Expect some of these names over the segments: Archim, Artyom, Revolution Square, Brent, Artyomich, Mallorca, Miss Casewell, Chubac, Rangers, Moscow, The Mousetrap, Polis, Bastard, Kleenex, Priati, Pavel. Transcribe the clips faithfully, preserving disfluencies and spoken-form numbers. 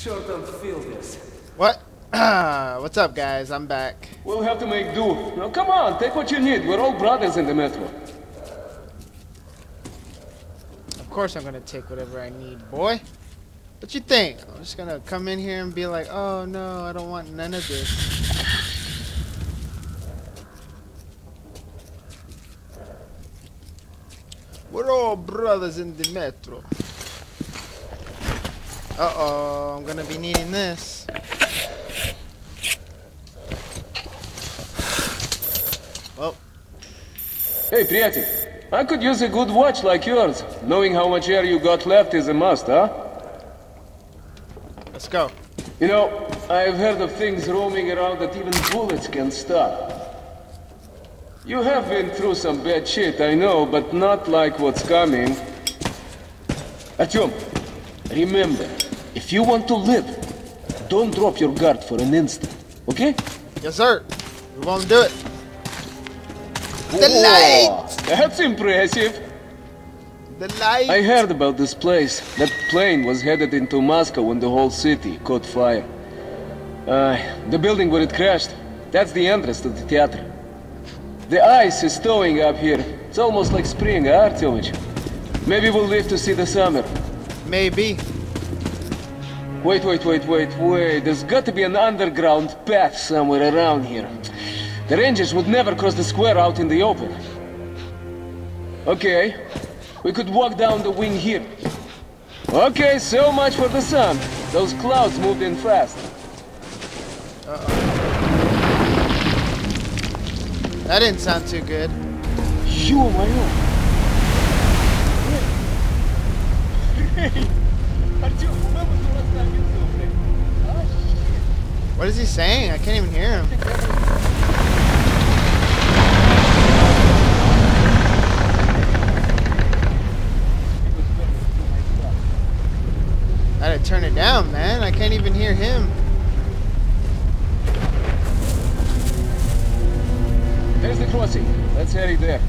Sure don't feel this. What? What's up, guys? I'm back. We'll have to make do. Now, come on, take what you need. We're all brothers in the metro. Of course I'm gonna take whatever I need, boy. What you think? I'm just gonna come in here and be like, oh no, I don't want none of this. We're all brothers in the metro. Uh-oh, I'm gonna be needing this. Well. Hey, Priati. I could use a good watch like yours. Knowing how much air you got left is a must, huh? Let's go. You know, I've heard of things roaming around that even bullets can stop. You have been through some bad shit, I know, but not like what's coming. Artyom, remember, if you want to live, don't drop your guard for an instant, okay? Yes, sir. We won't do it. The light! That's impressive. The light! I heard about this place. That plane was headed into Moscow when the whole city caught fire. Uh, the building where it crashed, that's the entrance to the theater. The ice is thawing up here. It's almost like spring, huh, Artyomich? Maybe we'll live to see the summer. Maybe. Wait, wait, wait, wait, wait. There's got to be an underground path somewhere around here. The Rangers would never cross the square out in the open. Okay. We could walk down the wing here. Okay, so much for the sun. Those clouds moved in fast. Uh-oh. That didn't sound too good. You, my lord. What is he saying? I can't even hear him. I had to turn it down, man. I can't even hear him. There's the crossing. Let's head it there.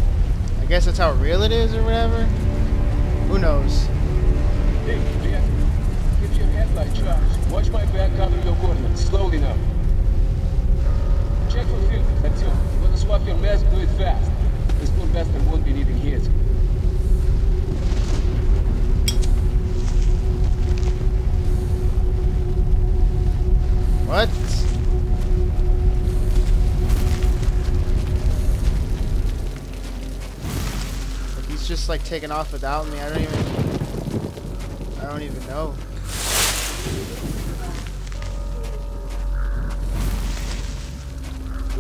I guess that's how real it is or whatever. Who knows? Hey, Brent. Keep your headlight charged. Watch my back, cover your corner. Slowly now. Check for filters. That's it. If you want to swap your mask, do it fast. This poor bastard won't be needing his. What? Just like taking off without me. I don't even I don't even know.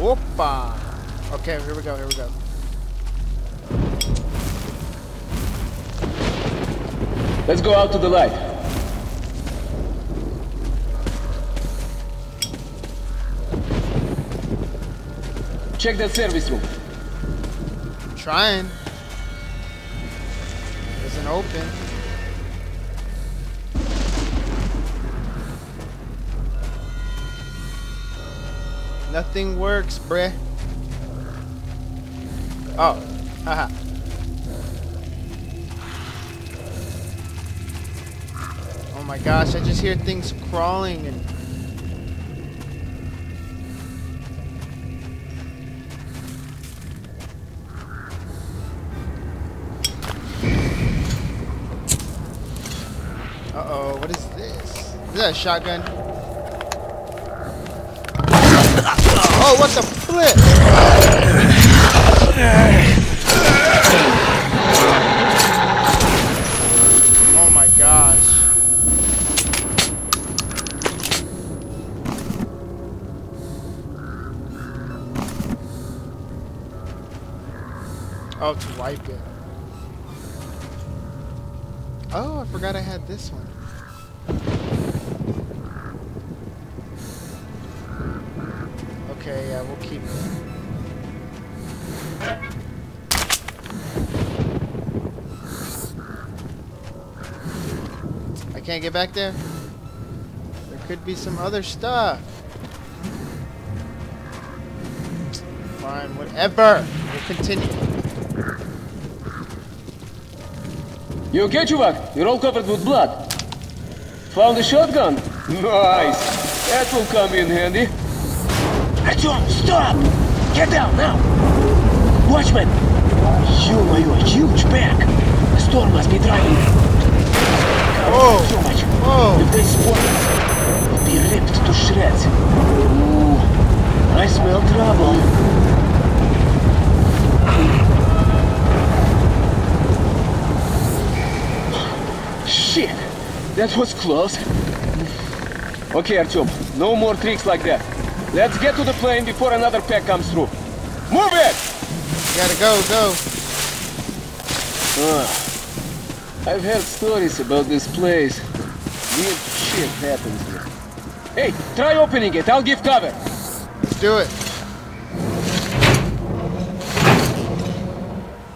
Whoopa. Okay, here we go, here we go. Let's go out to the light. Check that service room. I'm trying. Open. Nothing works, bruh. Oh, haha. Oh my gosh, I just hear things crawling and a shotgun. Oh, what the flip? Oh my gosh. Oh, to wipe it. Oh, I forgot I had this one. Okay, yeah, we'll keep it. I can't get back there? There could be some other stuff. Fine, whatever. We'll continue. You okay, Chubac? You're all covered with blood. Found a shotgun? Nice! That will come in handy. Artyom, stop! Get down now! Watchman! Ё-моё, huge pack! The storm must be driving. Whoa! So much. Whoa. If they spot us, we'll be ripped to shreds. Ooh, I smell trouble. Shit! That was close. Okay, Artyom, no more tricks like that. Let's get to the plane before another pack comes through. Move it! Gotta go, go. Uh, I've heard stories about this place. Weird shit happens here. Hey, try opening it. I'll give cover. Let's do it.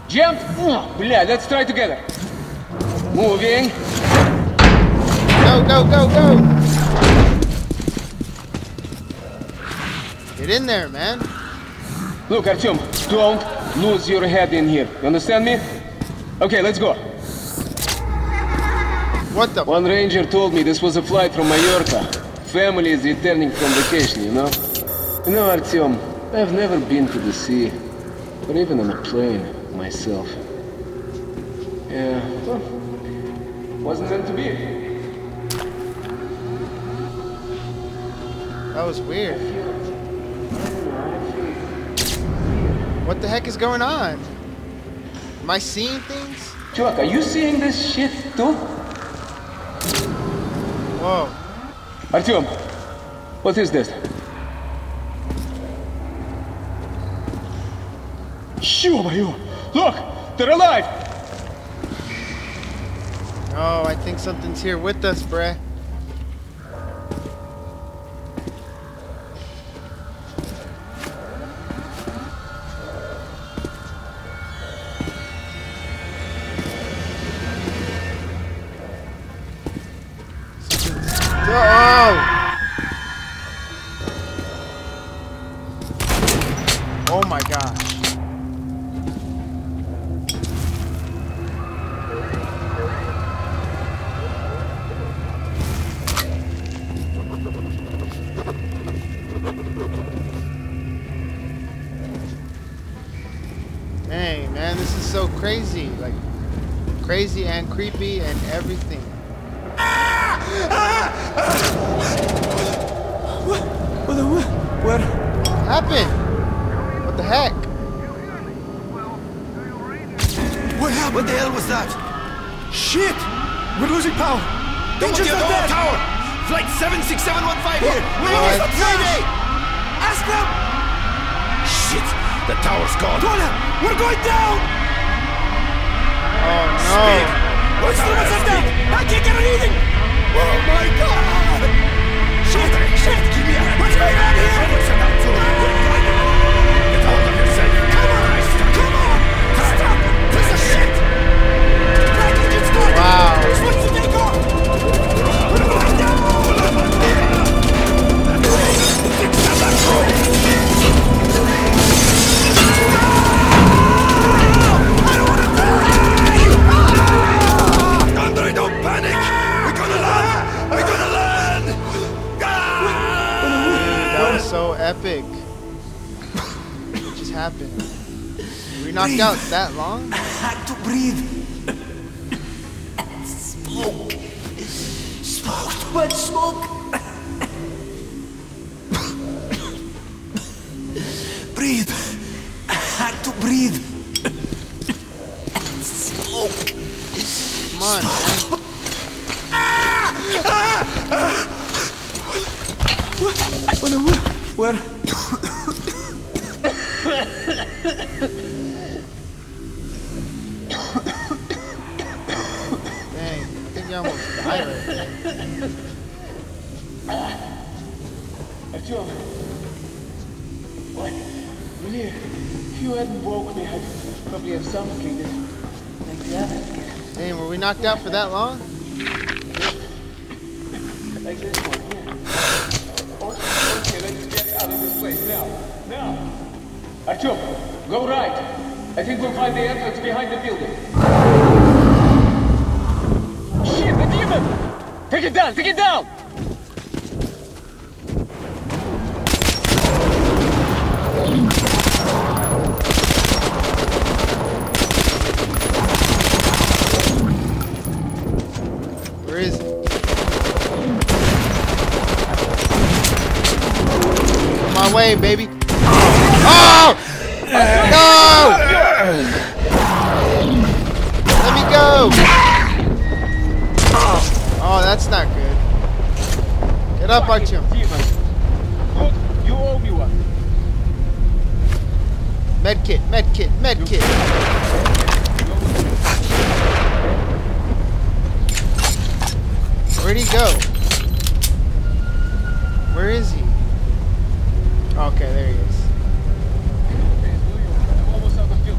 Jump. Blah, let's try together. Moving. Go, go, go, go. Get in there, man. Look, Artyom, don't lose your head in here. You understand me? Okay, let's go. What the? One ranger told me this was a flight from Mallorca. Family is returning from vacation, you know? You know, Artyom, I've never been to the sea, or even on a plane, myself. Yeah, well, wasn't meant to be. That was weird. What the heck is going on? Am I seeing things? Chubac, are you seeing this shit too? Whoa. Artyom, what is this? Ё-моё! Look! They're alive! Oh, I think something's here with us, bruh. Crazy, like crazy and creepy and everything. What? What? The, what? What happened? What the heck? What happened? What the hell was that? Shit! We're losing power. Danger's up there. Tower. Flight seven six seven one five here. We're almost Mayday. Ask them. Shit! The tower's gone. Donna, we're going down. Oh no! What's the matter with that? I can't get anything! Oh my god! Shit! Shit! Give me a hand! What's going on here? Get hold of yourself! Come on! Come on! Stop! Piece of shit! Bracket, it's going! Wow! It's supposed to take off! We're going down! It's not that road! So epic. What just happened? We knocked breathe. Out that long? I had to breathe. And smoke. Smoke, too much smoke. Breathe. I had to breathe. And smoke. Come on. Smoke. Ah! Ah! Ah! What? What? What? Where? Dang, I think you almost died right there. What? Really? If you hadn't woke me, I'd probably have suffocated like the others. Dang, were we knocked out for that long? Like this one. Now, now! Artyom, go right! I think we'll find the entrance behind the building. Shit, the demon! Take it down, take it down! Where is he? Come my way, baby. Oh! No! Let me go! Oh, that's not good. Get up, Archim. Look, you owe me one. Medkit, medkit, medkit. Where'd he go? Where is he? Okay, there he is. I'm almost out of fuel.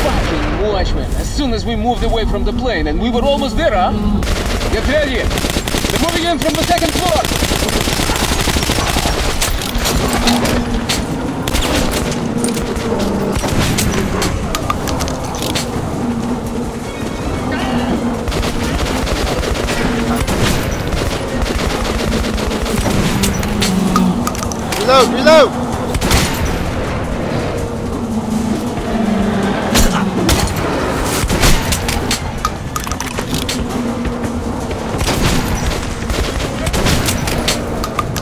Fucking watchman! As soon as we moved away from the plane, and we were almost there, huh? Get ready! We're moving in from the second floor! Reload, reload!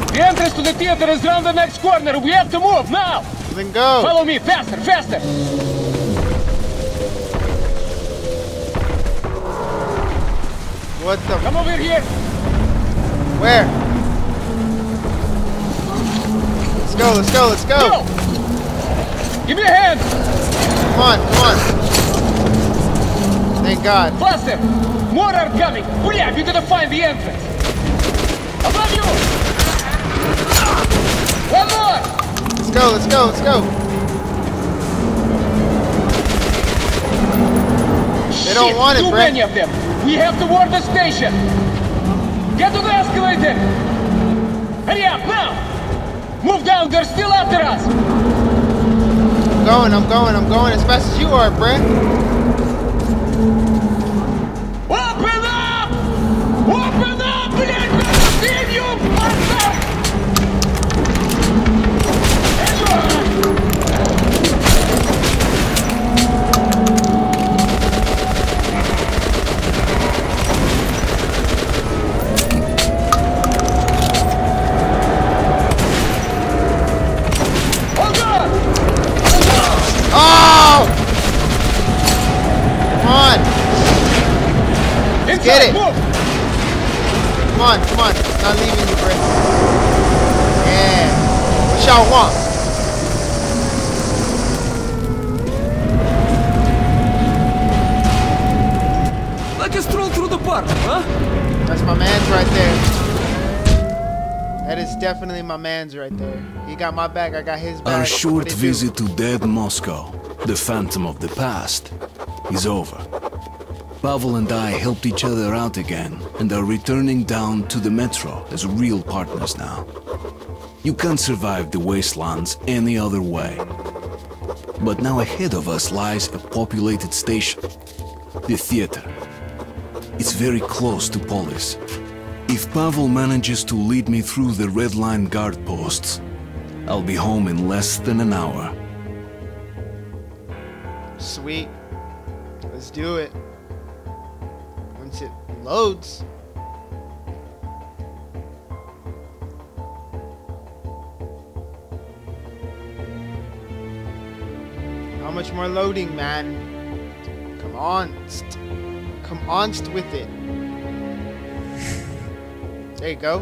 The entrance to the theater is round the next corner. We have to move now! Then go! Follow me, faster, faster! What the? Come over here! Where? Let's go, let's go, let's go! No. Give me a hand! Come on, come on! Thank God. Faster! More are coming! We have you gotta find the entrance! Above you! One more! Let's go, let's go, let's go! Shit, they don't want it, too Brent. Many of them! We have to warn the station! Get to the escalator! Hurry up, now! Move down, they're still after us! I'm going, I'm going, I'm going as fast as you are, Brent. Open up! Open up! Let me see you, get it! Move. Come on, come on. It's not leaving you, Brent. Yeah. What y'all want? Like a stroll through the park, huh? That's my man's right there. That is definitely my man's right there. He got my back, I got his back. Our short visit to dead Moscow, the phantom of the past, is over. Pavel and I helped each other out again and are returning down to the metro as real partners now. You can't survive the wastelands any other way. But now ahead of us lies a populated station, the theater. It's very close to Polis. If Pavel manages to lead me through the red line guard posts, I'll be home in less than an hour. Sweet. Let's do it. It loads. How much more loading, man? Come on. Come on with it. There you go.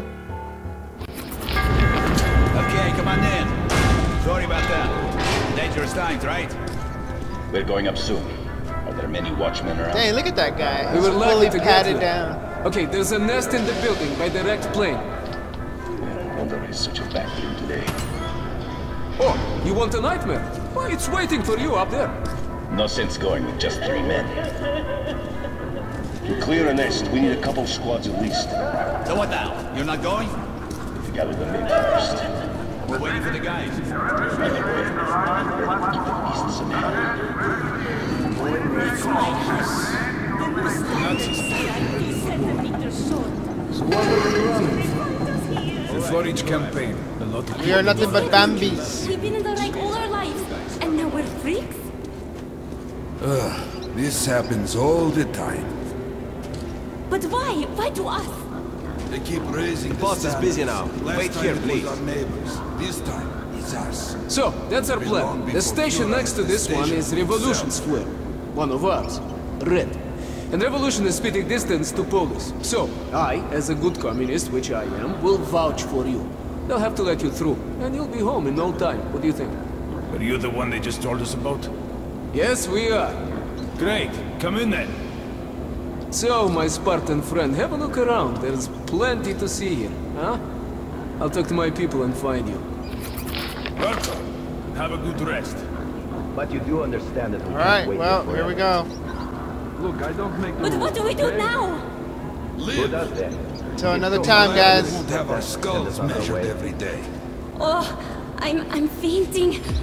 Okay, come on in. Sorry about that. Dangerous times, right? We're going up soon. Are there many watchmen around? Hey, look at that guy. We were fully patted down. Okay, there's a nest in the building by the wrecked plane. I wonder is such a vacuum today. Oh, you want a nightmare? Well, it's waiting for you up there. No sense going with just three men. To clear a nest, we need a couple squads at least. So what now? You're not going? We gather the men first. We're waiting for the guys. Anyway, we are nothing but Bambis. We've been in the lake all our lives. Ugh, this happens all the time. But why? Why to us? They keep raising the, the boss standards. Is busy now. Last Wait here, please. Our neighbors. This time, it's us. So, that's our plan. The station next to this one is Revolution Square. One of ours. Red. And Revolution is spitting distance to Polis. So, I, as a good communist, which I am, will vouch for you. They'll have to let you through, and you'll be home in no time. What do you think? Are you the one they just told us about? Yes, we are. Great. Come in then. So, my Spartan friend, have a look around. There's plenty to see here, huh? I'll talk to my people and find you. Welcome. Have a good rest. But you do understand that we can't wait here forever. All right, well, here we go. Look, I don't make But what do we do now? Live. Until another time, guys. We won't have our skulls measured every day. Oh, I'm I'm fainting.